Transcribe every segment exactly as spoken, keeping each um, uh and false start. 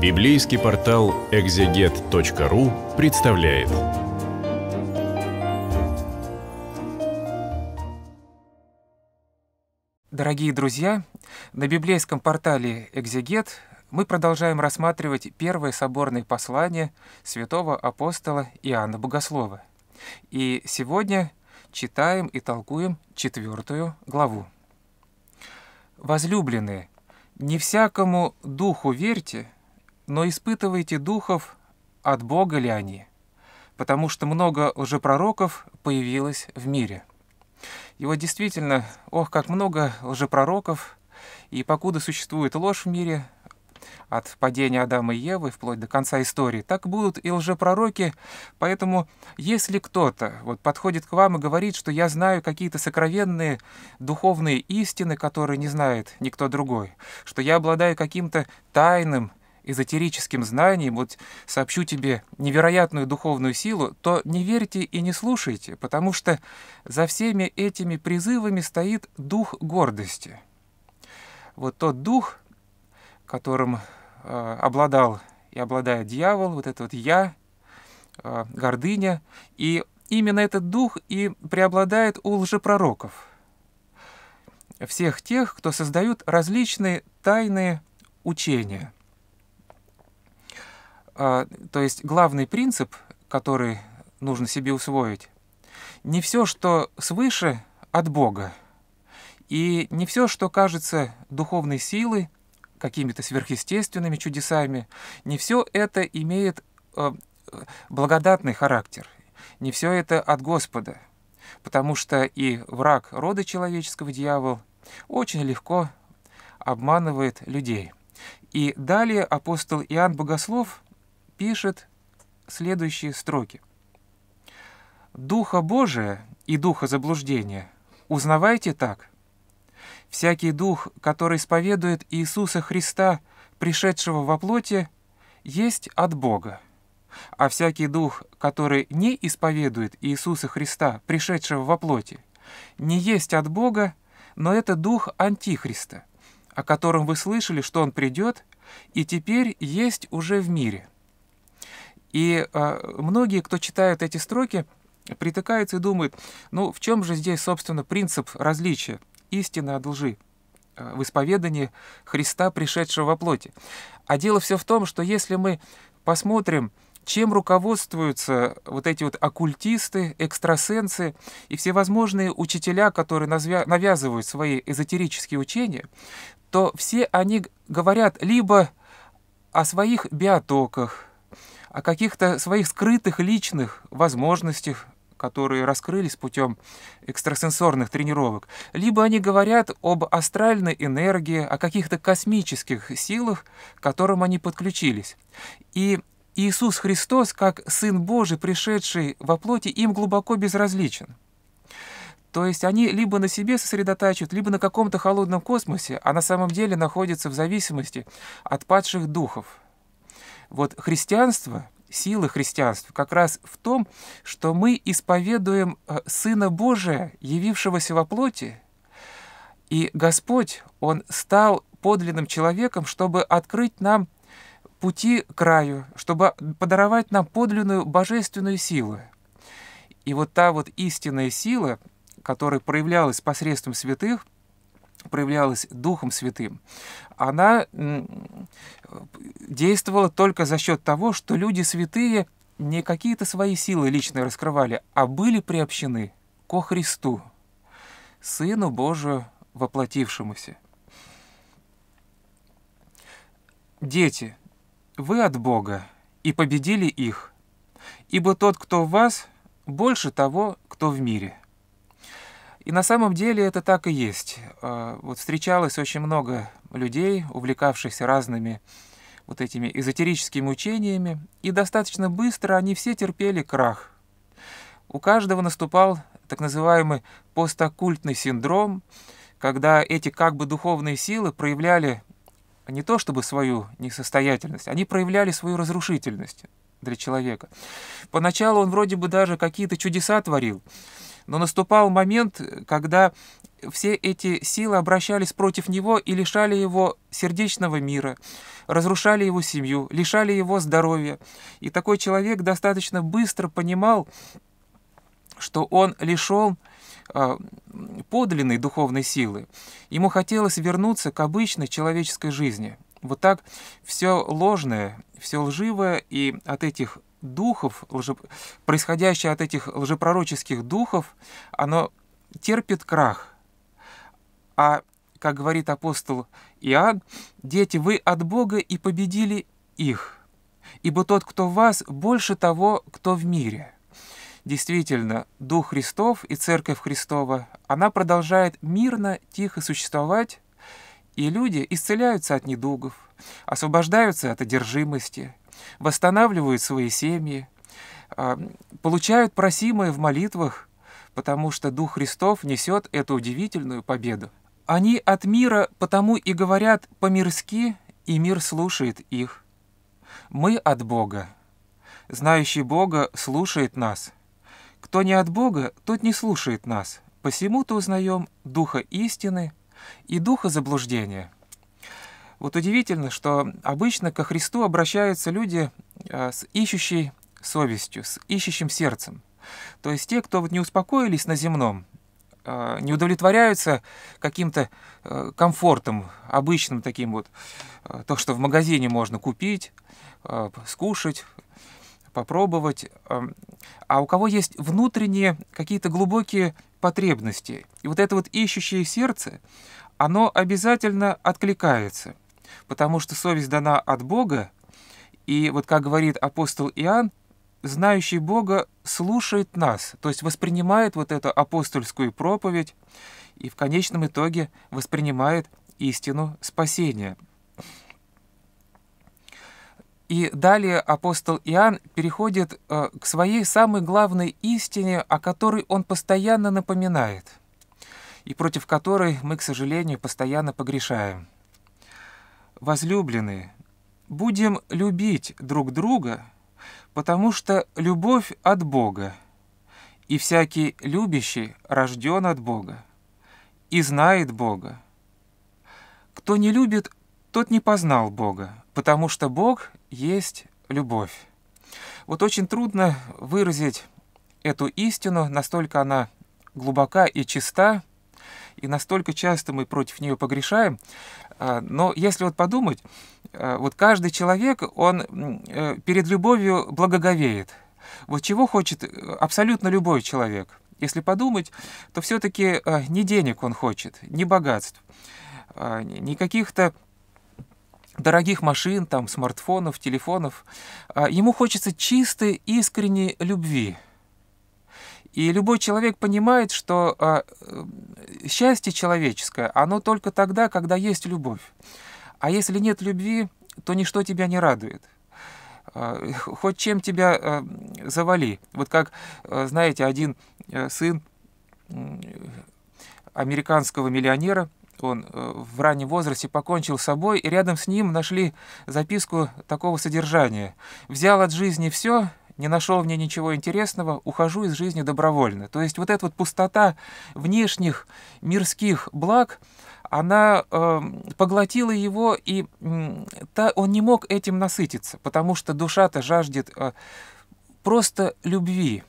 Библейский портал экзегет точка ру представляет. Дорогие друзья, на библейском портале «Экзегет» мы продолжаем рассматривать первое соборное послание святого апостола Иоанна Богослова. И сегодня читаем и толкуем четвертую главу. «Возлюбленные, не всякому духу верьте, но испытывайте духов, от Бога ли они, потому что много лжепророков появилось в мире». И вот действительно, ох, как много лжепророков, и покуда существует ложь в мире, от падения Адама и Евы вплоть до конца истории, так будут и лжепророки. Поэтому если кто-то вот подходит к вам и говорит, что я знаю какие-то сокровенные духовные истины, которые не знает никто другой, что я обладаю каким-то тайным эзотерическим знанием, вот сообщу тебе невероятную духовную силу, то не верьте и не слушайте, потому что за всеми этими призывами стоит дух гордости. Вот тот дух, которым э, обладал и обладает дьявол, вот это вот «я», э, гордыня. И именно этот дух и преобладает у лжепророков. Всех тех, кто создают различные тайные учения. Э, то есть главный принцип, который нужно себе усвоить: не все, что свыше, от Бога. И не все, что кажется духовной силой, какими-то сверхъестественными чудесами, не все это имеет э, благодатный характер, не все это от Господа, потому что и враг рода человеческого, дьявол, очень легко обманывает людей. И далее апостол Иоанн Богослов пишет следующие строки: «Духа Божия и духа заблуждения узнавайте так: всякий дух, который исповедует Иисуса Христа, пришедшего во плоти, есть от Бога. А всякий дух, который не исповедует Иисуса Христа, пришедшего во плоти, не есть от Бога, но это дух Антихриста, о котором вы слышали, что он придет, и теперь есть уже в мире». И э, многие, кто читают эти строки, притыкаются и думают: ну в чем же здесь, собственно, принцип различия истины от лжи в исповедании Христа, пришедшего во плоти? А дело все в том, что если мы посмотрим, чем руководствуются вот эти вот оккультисты, экстрасенсы и всевозможные учителя, которые навязывают свои эзотерические учения, то все они говорят либо о своих биотоках, о каких-то своих скрытых личных возможностях, которые раскрылись путем экстрасенсорных тренировок, либо они говорят об астральной энергии, о каких-то космических силах, к которым они подключились. И Иисус Христос, как Сын Божий, пришедший во плоти, им глубоко безразличен. То есть они либо на себе сосредотачивают, либо на каком-то холодном космосе, а на самом деле находятся в зависимости от падших духов. Вот христианство, сила христианства как раз в том, что мы исповедуем Сына Божия, явившегося во плоти, и Господь, Он стал подлинным человеком, чтобы открыть нам пути к раю, чтобы подаровать нам подлинную божественную силу. И вот та вот истинная сила, которая проявлялась посредством святых, проявлялась Духом Святым, она действовала только за счет того, что люди святые не какие-то свои силы личные раскрывали, а были приобщены ко Христу, Сыну Божию, воплотившемуся. «Дети, вы от Бога, и победили их, ибо тот, кто в вас, больше того, кто в мире». И на самом деле это так и есть. Вот встречалось очень много людей, увлекавшихся разными вот этими эзотерическими учениями, и достаточно быстро они все терпели крах. У каждого наступал так называемый постоккультный синдром, когда эти как бы духовные силы проявляли не то чтобы свою несостоятельность, они проявляли свою разрушительность для человека. Поначалу он вроде бы даже какие-то чудеса творил, Но наступал момент, когда все эти силы обращались против него и лишали его сердечного мира, разрушали его семью, лишали его здоровья. И такой человек достаточно быстро понимал, что он лишен подлинной духовной силы. Ему хотелось вернуться к обычной человеческой жизни. Вот так все ложное, все лживое и от этих духов, лже... происходящее от этих лжепророческих духов, оно терпит крах. А, как говорит апостол Иоанн, «Дети, вы от Бога и победили их, ибо тот, кто в вас, больше того, кто в мире». Действительно, Дух Христов и Церковь Христова, она продолжает мирно, тихо существовать, и люди исцеляются от недугов, освобождаются от одержимости, восстанавливают свои семьи, получают просимое в молитвах, потому что Дух Христов несет эту удивительную победу. Они от мира потому и говорят по-мирски, и мир слушает их. Мы от Бога. Знающий Бога слушает нас. Кто не от Бога, тот не слушает нас. Посему-то узнаем Духа истины и Духа заблуждения. Вот удивительно, что обычно ко Христу обращаются люди с ищущей совестью, с ищущим сердцем. То есть те, кто вот не успокоились на земном, не удовлетворяются каким-то комфортом, обычным таким вот, то, что в магазине можно купить, скушать, попробовать, а у кого есть внутренние какие-то глубокие потребности. И вот это вот ищущее сердце, оно обязательно откликается, потому что совесть дана от Бога, и вот как говорит апостол Иоанн, знающий Бога слушает нас, то есть воспринимает вот эту апостольскую проповедь и в конечном итоге воспринимает истину спасения. И далее апостол Иоанн переходит э, к своей самой главной истине, о которой он постоянно напоминает, и против которой мы, к сожалению, постоянно погрешаем. «Возлюбленные, будем любить друг друга, потому что любовь от Бога, и всякий любящий рожден от Бога и знает Бога. Кто не любит, тот не познал Бога, потому что Бог есть любовь». Вот очень трудно выразить эту истину, настолько она глубока и чиста, и настолько часто мы против нее погрешаем. Но если вот подумать, вот каждый человек, он перед любовью благоговеет. Вот чего хочет абсолютно любой человек. Если подумать, то все-таки не денег он хочет, не богатств, не каких-то дорогих машин, там, смартфонов, телефонов. Ему хочется чистой, искренней любви. И любой человек понимает, что счастье человеческое, оно только тогда, когда есть любовь. А если нет любви, то ничто тебя не радует. Хоть чем тебя завали. Вот как, знаете, один сын американского миллионера, он в раннем возрасте покончил с собой, и рядом с ним нашли записку такого содержания: «Взял от жизни все, не нашел в ней ничего интересного, ухожу из жизни добровольно». То есть вот эта вот пустота внешних мирских благ, она э, поглотила его, и э, та, он не мог этим насытиться, потому что душа-то жаждет э, просто любви,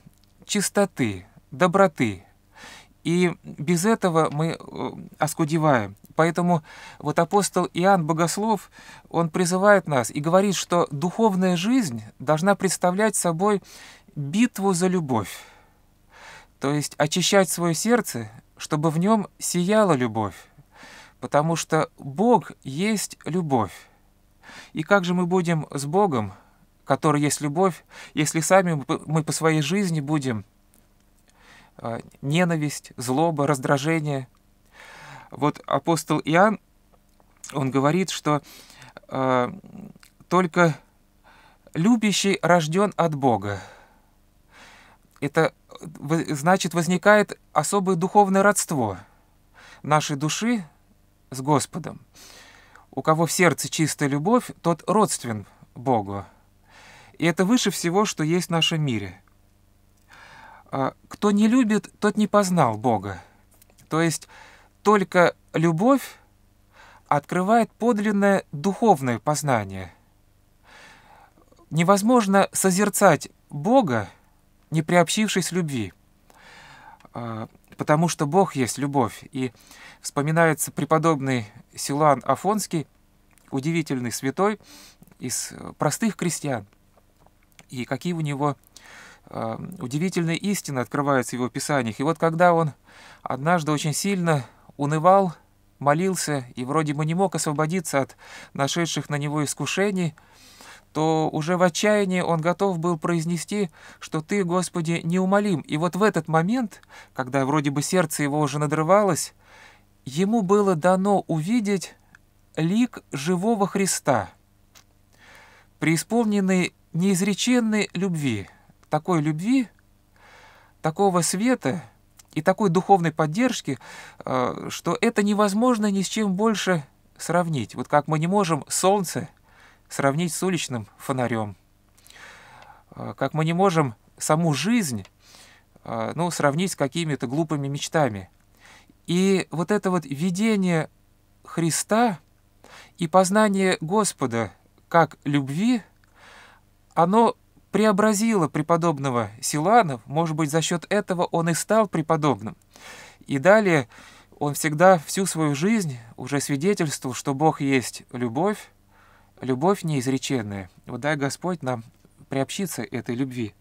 чистоты, доброты. И без этого мы оскудеваем. Поэтому вот апостол Иоанн Богослов, он призывает нас и говорит, что духовная жизнь должна представлять собой битву за любовь. То есть очищать свое сердце, чтобы в нем сияла любовь. Потому что Бог есть любовь. И как же мы будем с Богом, который есть любовь, если сами мы по своей жизни будем ненависть, злоба, раздражение. Вот апостол Иоанн, он говорит, что э, только любящий рожден от Бога. Это значит, возникает особое духовное родство нашей души с Господом. У кого в сердце чистая любовь, тот родствен Богу. И это выше всего, что есть в нашем мире. Кто не любит, тот не познал Бога. То есть только любовь открывает подлинное духовное познание. Невозможно созерцать Бога, не приобщившись любви, потому что Бог есть любовь. И вспоминается преподобный Силуан Афонский, удивительный святой из простых крестьян. И какие у него удивительные истины открываются в его писаниях. И вот когда он однажды очень сильно унывал, молился и вроде бы не мог освободиться от нашедших на него искушений, то уже в отчаянии он готов был произнести, что «Ты, Господи, неумолим». И вот в этот момент, когда вроде бы сердце его уже надрывалось, ему было дано увидеть лик живого Христа, преисполненный неизреченной любви, такой любви, такого света и такой духовной поддержки, что это невозможно ни с чем больше сравнить. Вот как мы не можем солнце сравнить с уличным фонарем, как мы не можем саму жизнь, ну, сравнить с какими-то глупыми мечтами. И вот это вот видение Христа и познание Господа как любви, оно преобразило преподобного Силуана, может быть, за счет этого он и стал преподобным. И далее он всегда всю свою жизнь уже свидетельствовал, что Бог есть любовь, любовь неизреченная. Вот дай Господь нам приобщиться этой любви.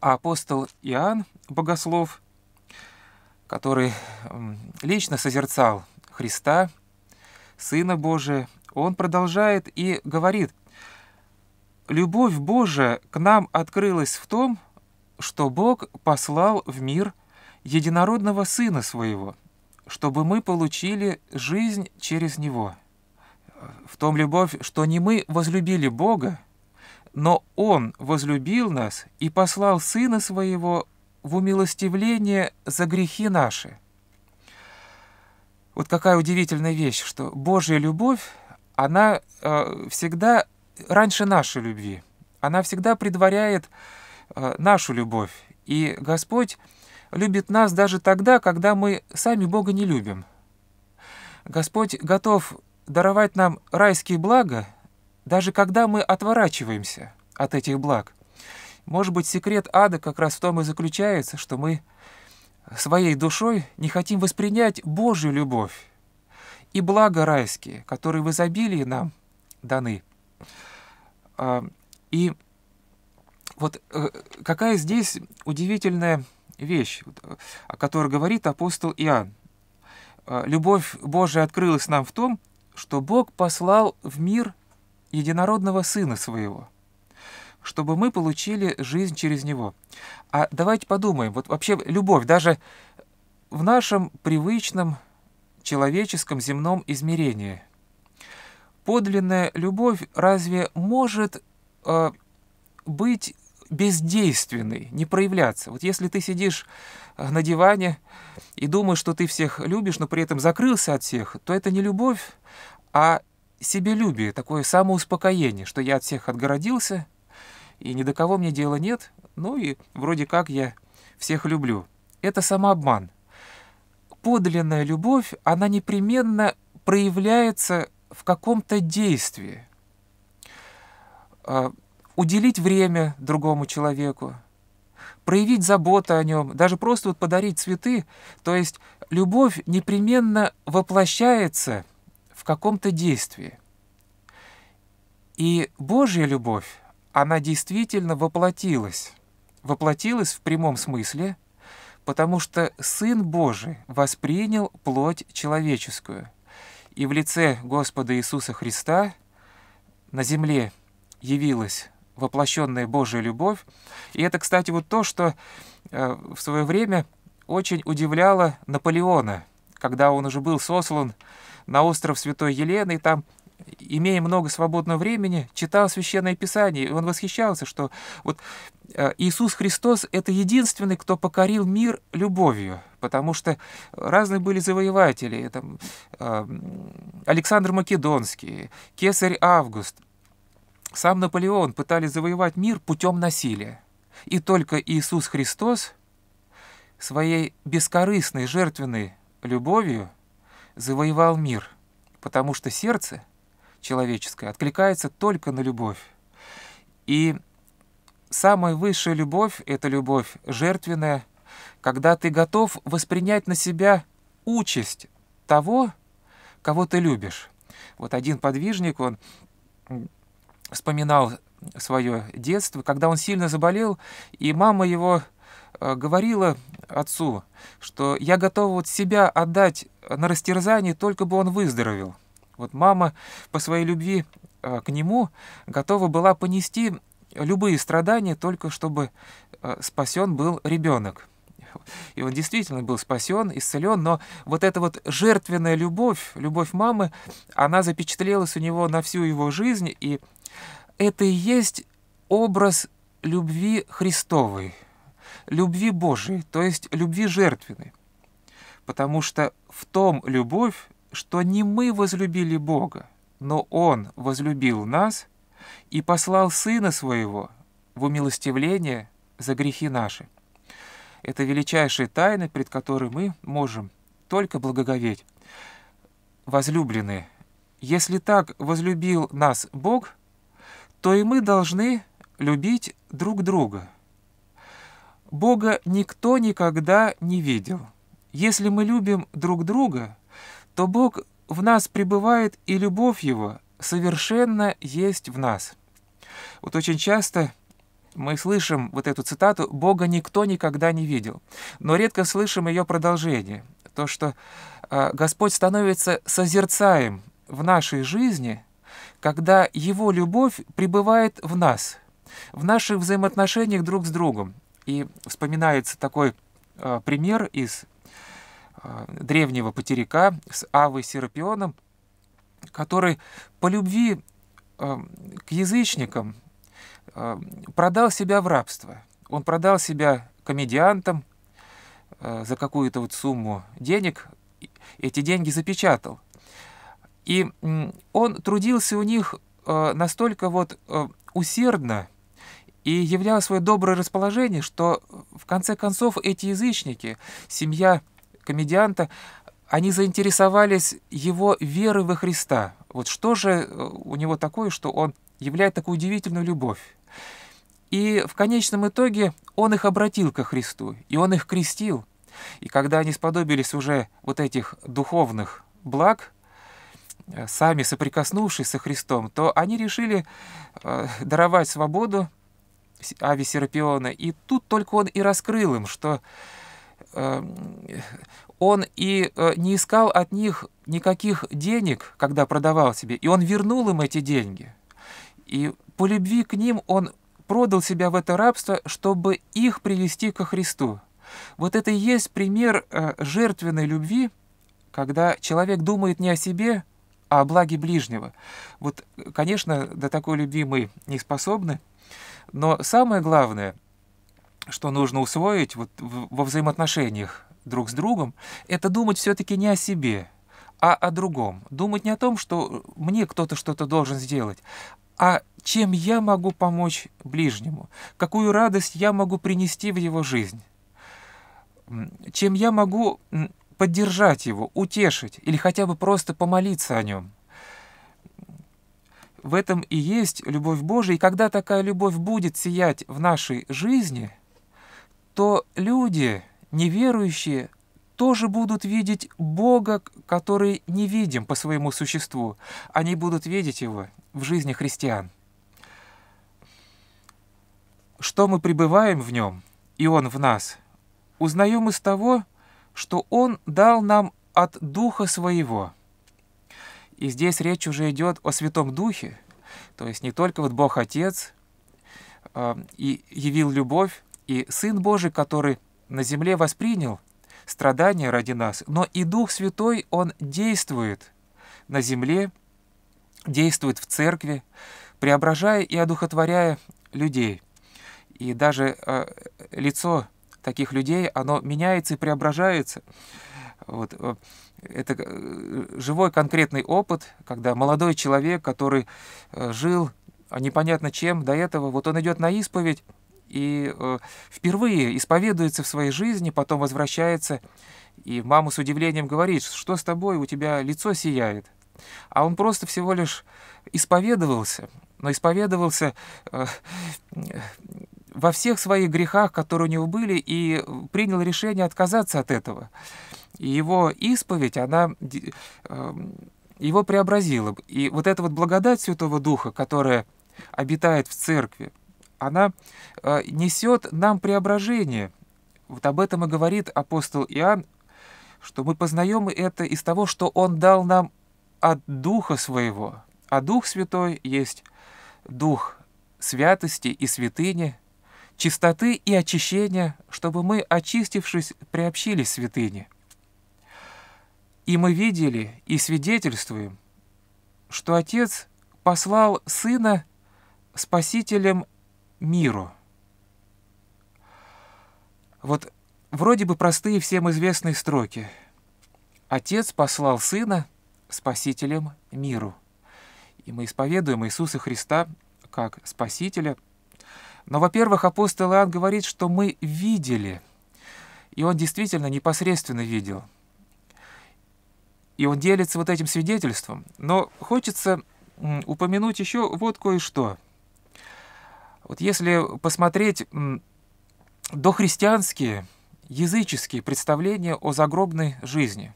А апостол Иоанн Богослов, который лично созерцал Христа, Сына Божия, он продолжает и говорит: «Любовь Божия к нам открылась в том, что Бог послал в мир единородного Сына Своего, чтобы мы получили жизнь через Него. В том любовь, что не мы возлюбили Бога, но Он возлюбил нас и послал Сына Своего в умилостивление за грехи наши». Вот какая удивительная вещь, что Божья любовь, она э, всегда раньше нашей любви, она всегда предваряет э, нашу любовь. И Господь любит нас даже тогда, когда мы сами Бога не любим. Господь готов даровать нам райские блага, даже когда мы отворачиваемся от этих благ. Может быть, секрет ада как раз в том и заключается, что мы своей душой не хотим воспринять Божью любовь и блага райские, которые в изобилии нам даны. И вот какая здесь удивительная вещь, о которой говорит апостол Иоанн. Любовь Божия открылась нам в том, что Бог послал в мир единородного Сына Своего, чтобы мы получили жизнь через Него. А давайте подумаем, вот вообще любовь даже в нашем привычном человеческом земном измерении. Подлинная любовь разве может э, быть бездейственной, не проявляться? Вот если ты сидишь на диване и думаешь, что ты всех любишь, но при этом закрылся от всех, то это не любовь, а себелюбие, такое самоуспокоение, что я от всех отгородился, и ни до кого мне дела нет, ну и вроде как я всех люблю. Это самообман. Подлинная любовь, она непременно проявляется в каком-то действии. Уделить время другому человеку, проявить заботу о нем, даже просто вот подарить цветы. То есть любовь непременно воплощается в каком-то действии. И Божья любовь, она действительно воплотилась. Воплотилась в прямом смысле, потому что Сын Божий воспринял плоть человеческую. И в лице Господа Иисуса Христа на земле явилась воплощенная Божья любовь. И это, кстати, вот то, что в свое время очень удивляло Наполеона, когда он уже был сослан на остров Святой Елены, и там, имея много свободного времени, читал Священное Писание, и он восхищался, что вот Иисус Христос — это единственный, кто покорил мир любовью, потому что разные были завоеватели, там, Александр Македонский, Кесарь Август, сам Наполеон пытались завоевать мир путем насилия. И только Иисус Христос своей бескорыстной жертвенной любовью завоевал мир, потому что сердце человеческое откликается только на любовь. И самая высшая любовь — это любовь жертвенная, когда ты готов воспринять на себя участь того, кого ты любишь. Вот один подвижник, он вспоминал свое детство, когда он сильно заболел, и мама его говорила отцу, что я готова вот себя отдать на растерзание, только бы он выздоровел. Вот мама по своей любви к нему готова была понести любые страдания, только чтобы спасен был ребенок. И он действительно был спасен, исцелен, но вот эта вот жертвенная любовь, любовь мамы, она запечатлелась у него на всю его жизнь, и это и есть образ любви Христовой, любви Божией, то есть любви жертвенной. Потому что в том любовь, что не мы возлюбили Бога, но Он возлюбил нас и послал Сына Своего в умилостивление за грехи наши. Это величайшая тайна, пред которой мы можем только благоговеть. Возлюбленные, если так возлюбил нас Бог, то и мы должны любить друг друга. Бога никто никогда не видел. Если мы любим друг друга, то Бог в нас пребывает, и любовь Его совершенно есть в нас. Вот очень часто мы слышим вот эту цитату «Бога никто никогда не видел», но редко слышим ее продолжение, то, что Господь становится созерцаем в нашей жизни, когда Его любовь пребывает в нас, в наших взаимоотношениях друг с другом. И вспоминается такой пример из древнего потеряка с Авой Серапионом, который по любви к язычникам продал себя в рабство. Он продал себя комедиантам за какую-то вот сумму денег, эти деньги запечатал. И он трудился у них настолько вот усердно и являл свое доброе расположение, что в конце концов эти язычники, семья комедианта, они заинтересовались его верой во Христа. Вот что же у него такое, что он являет такую удивительную любовь. И в конечном итоге он их обратил ко Христу, и он их крестил. И когда они сподобились уже вот этих духовных благ, сами соприкоснувшись со Христом, то они решили даровать свободу Аве Серапиона. И тут только он и раскрыл им, что он и не искал от них никаких денег, когда продавал себе, и он вернул им эти деньги. И по любви к ним он продал себя в это рабство, чтобы их привести ко Христу. Вот это и есть пример жертвенной любви, когда человек думает не о себе, а о благе ближнего. Вот, конечно, до такой любви мы не способны, но самое главное, что нужно усвоить вот во взаимоотношениях друг с другом, это думать все-таки не о себе, а о другом. Думать не о том, что мне кто-то что-то должен сделать, а чем я могу помочь ближнему, какую радость я могу принести в его жизнь, чем я могу поддержать его, утешить или хотя бы просто помолиться о нем. В этом и есть любовь Божия. И когда такая любовь будет сиять в нашей жизни, то люди, неверующие, тоже будут видеть Бога, который не видим по своему существу. Они будут видеть Его в жизни христиан. Что мы пребываем в Нем, и Он в нас, узнаем из того, что Он дал нам от Духа Своего. И здесь речь уже идет о Святом Духе, то есть не только вот Бог Отец э, и явил любовь, и Сын Божий, который на земле воспринял страдания ради нас, но и Дух Святой, Он действует на земле, действует в церкви, преображая и одухотворяя людей. И даже э, лицо таких людей, оно меняется и преображается. Вот, это живой конкретный опыт, когда молодой человек, который жил непонятно чем до этого, вот он идет на исповедь, и впервые исповедуется в своей жизни, потом возвращается, и мама с удивлением говорит: что с тобой, у тебя лицо сияет. А он просто всего лишь исповедовался, но исповедовался во всех своих грехах, которые у него были, и принял решение отказаться от этого. И его исповедь, она его преобразила. И вот эта вот благодать Святого Духа, которая обитает в церкви, она несет нам преображение. Вот об этом и говорит апостол Иоанн, что мы познаем это из того, что он дал нам от Духа Своего. А Дух Святой есть Дух святости и святыни, чистоты и очищения, чтобы мы, очистившись, приобщились к святыне. И мы видели и свидетельствуем, что Отец послал Сына Спасителем миру. Вот вроде бы простые всем известные строки. Отец послал Сына Спасителем миру. И мы исповедуем Иисуса Христа как Спасителя. Но, во-первых, апостол Иоанн говорит, что мы видели, и он действительно непосредственно видел. И он делится вот этим свидетельством. Но хочется упомянуть еще вот кое-что. Вот если посмотреть дохристианские, языческие представления о загробной жизни,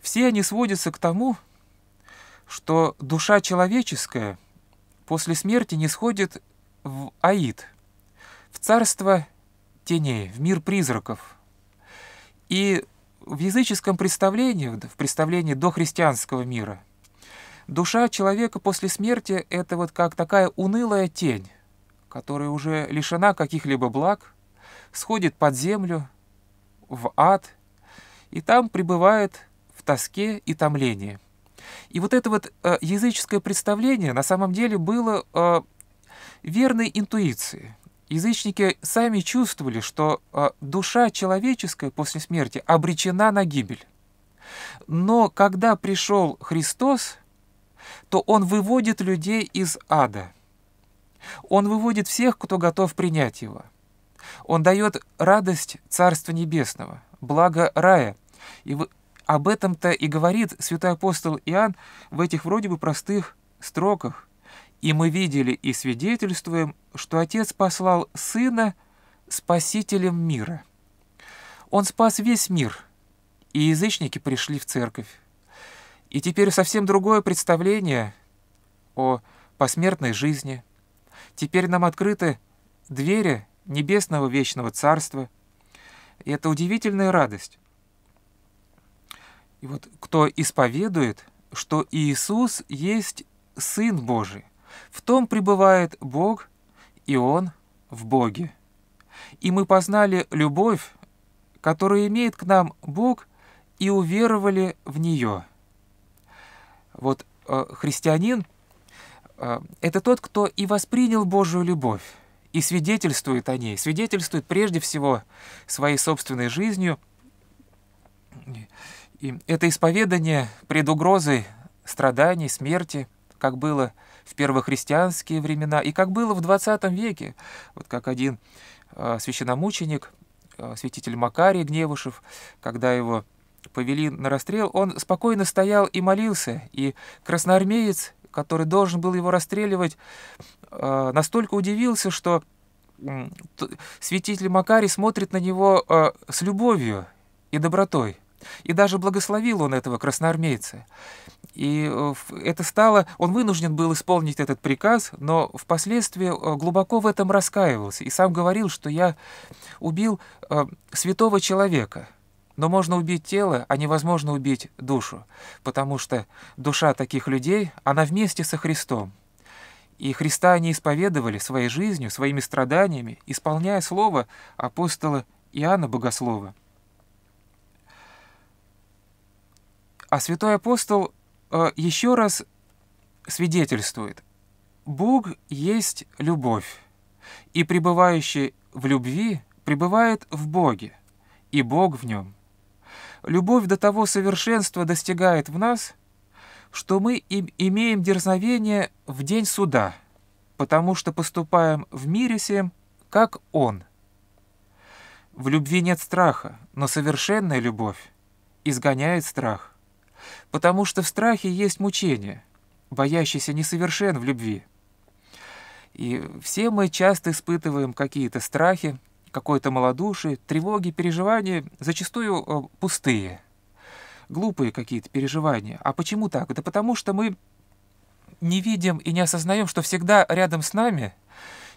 все они сводятся к тому, что душа человеческая после смерти не сходит в аид, в царство теней, в мир призраков. И в языческом представлении, в представлении дохристианского мира, душа человека после смерти — это вот как такая унылая тень, которая уже лишена каких-либо благ, сходит под землю, в ад, и там пребывает в тоске и томлении. И вот это вот э, языческое представление на самом деле было э, верной интуицией. Язычники сами чувствовали, что э, душа человеческая после смерти обречена на гибель. Но когда пришел Христос, то Он выводит людей из ада. Он выводит всех, кто готов принять Его. Он дает радость Царства Небесного, благо рая. И вы... об этом-то и говорит святой апостол Иоанн в этих вроде бы простых строках. «И мы видели и свидетельствуем, что Отец послал Сына Спасителем мира». Он спас весь мир, и язычники пришли в церковь. И теперь совсем другое представление о посмертной жизни. Теперь нам открыты двери небесного вечного царства. И это удивительная радость. И вот кто исповедует, что Иисус есть Сын Божий, в том пребывает Бог, и Он в Боге. И мы познали любовь, которую имеет к нам Бог, и уверовали в нее. Вот э, христианин э, — это тот, кто и воспринял Божию любовь, и свидетельствует о ней, свидетельствует прежде всего своей собственной жизнью. И это исповедание пред угрозой страданий, смерти, как было в первохристианские времена и как было в двадцатом веке. Вот как один э, священномученик, э, святитель Макарий Гневушев, когда его повели на расстрел, он спокойно стоял и молился, и красноармеец, который должен был его расстреливать, э, настолько удивился, что э, святитель Макарий смотрит на него э, с любовью и добротой. И даже благословил он этого красноармейца. И это стало... Он вынужден был исполнить этот приказ, но впоследствии глубоко в этом раскаивался. И сам говорил, что я убил э, святого человека. Но можно убить тело, а невозможно убить душу. Потому что душа таких людей, она вместе со Христом. И Христа они исповедовали своей жизнью, своими страданиями, исполняя слово апостола Иоанна Богослова. А святой апостол э, еще раз свидетельствует: Бог есть любовь, и пребывающий в любви пребывает в Боге, и Бог в нем. Любовь до того совершенства достигает в нас, что мы им имеем дерзновение в день суда, потому что поступаем в мире сем, как Он. В любви нет страха, но совершенная любовь изгоняет страх, потому что в страхе есть мучение, боящийся несовершен в любви. И все мы часто испытываем какие-то страхи, какое-то малодушие, тревоги, переживания, зачастую пустые, глупые какие-то переживания. А почему так? Да потому что мы не видим и не осознаем, что всегда рядом с нами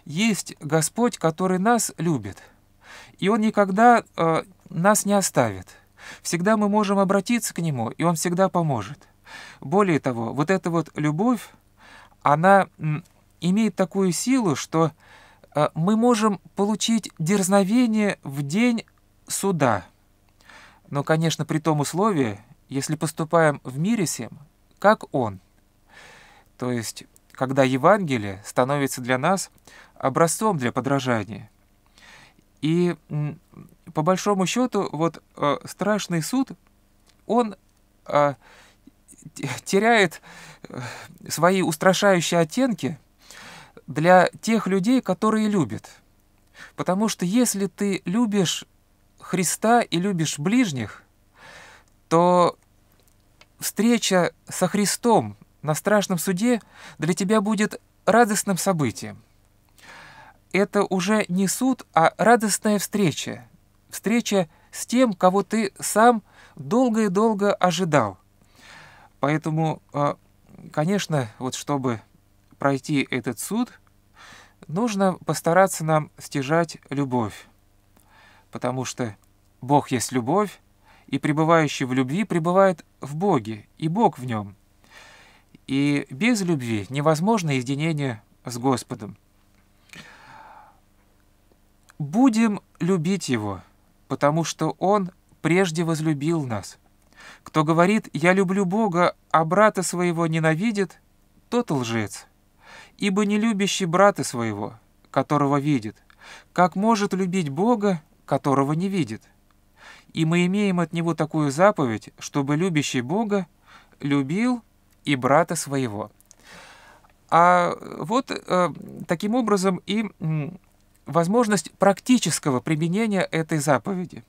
есть Господь, который нас любит, и Он никогда э, нас не оставит. Всегда мы можем обратиться к Нему, и Он всегда поможет. Более того, вот эта вот любовь, она имеет такую силу, что мы можем получить дерзновение в день суда. Но, конечно, при том условии, если поступаем в мире сем, как Он. То есть, когда Евангелие становится для нас образцом для подражания. И по большому счету, вот страшный суд, он теряет свои устрашающие оттенки для тех людей, которые любят. Потому что если ты любишь Христа и любишь ближних, то встреча со Христом на страшном суде для тебя будет радостным событием. Это уже не суд, а радостная встреча. Встреча с тем, кого ты сам долго и долго ожидал. Поэтому, конечно, вот чтобы пройти этот суд, нужно постараться нам стяжать любовь. Потому что Бог есть любовь, и пребывающий в любви пребывает в Боге, и Бог в нем. И без любви невозможно единение с Господом. Будем любить Его, потому что Он прежде возлюбил нас. Кто говорит «я люблю Бога, а брата своего ненавидит», тот лжец. Ибо не любящий брата своего, которого видит, как может любить Бога, которого не видит? И мы имеем от Него такую заповедь, чтобы любящий Бога любил и брата своего. А вот э, таким образом и э, возможность практического применения этой заповеди.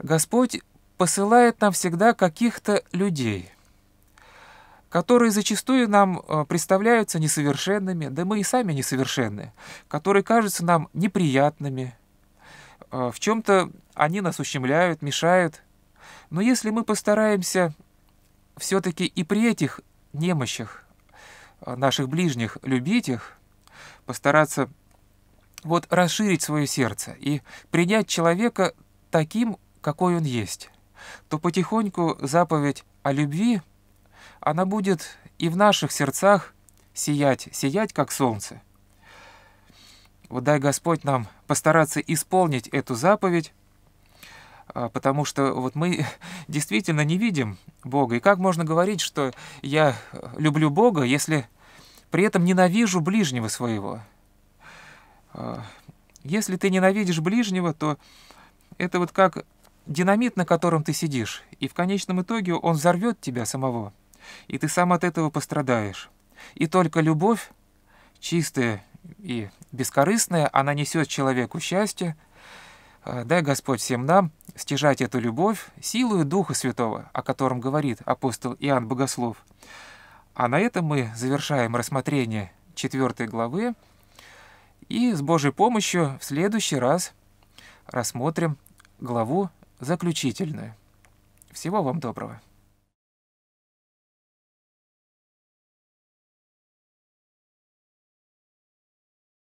Господь посылает нам всегда каких-то людей, которые зачастую нам представляются несовершенными, да мы и сами несовершенны, которые кажутся нам неприятными, в чем-то они нас ущемляют, мешают. Но если мы постараемся все-таки и при этих немощах наших ближних любить их, постараться вот расширить свое сердце и принять человека таким, какой он есть, то потихоньку заповедь о любви, она будет и в наших сердцах сиять, сиять, как солнце. Вот дай Господь нам постараться исполнить эту заповедь, потому что вот мы действительно не видим Бога. И как можно говорить, что я люблю Бога, если при этом ненавижу ближнего своего? Если ты ненавидишь ближнего, то это вот как динамит, на котором ты сидишь, и в конечном итоге он взорвет тебя самого. И ты сам от этого пострадаешь. И только любовь, чистая и бескорыстная, она несет человеку счастье. Дай Господь всем нам стяжать эту любовь силою Духа Святого, о котором говорит апостол Иоанн Богослов. А на этом мы завершаем рассмотрение четвёртой главы. И с Божьей помощью в следующий раз рассмотрим главу заключительную. Всего вам доброго!